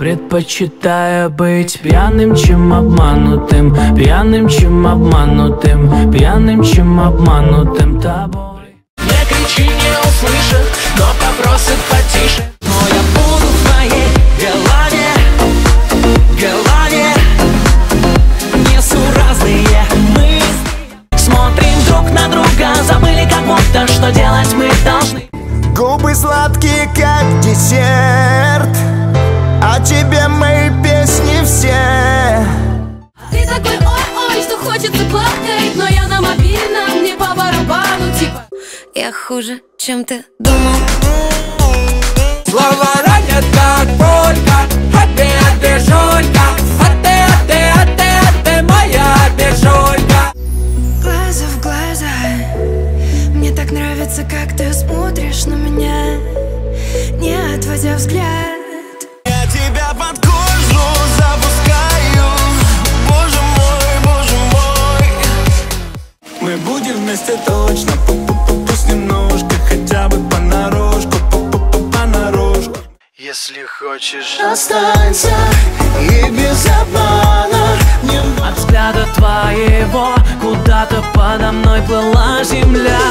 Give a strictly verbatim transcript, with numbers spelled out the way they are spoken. Предпочитаю быть пьяным, чем обманутым, пьяным, чем обманутым, пьяным, чем обманутым тобой. Не кричи, не услышат, но вопросы потише. Но я буду в твоей голове, голове, несуразные мысли. Смотрим друг на друга, забыли как будто, что делать мы должны. Губы сладкие, как десерт, а тебе мои песни все. Ты такой ой-ой, что хочется плакать, но я на мобильном, не по барабану, типа. Я хуже, чем ты думал. Слова ранят, как полька, а ты, а ты жулька, а ты, а ты, а ты, а ты моя обижулька. Глаза в глаза, мне так нравится, как ты смотришь на меня, не отводя взгляд. Тебя под кожу запускаю, боже мой, боже мой. Мы будем вместе точно, пусть немножко, хотя бы понарошку, понарошку. Если хочешь, останься и без обмана. От взгляда твоего куда-то подо мной была земля.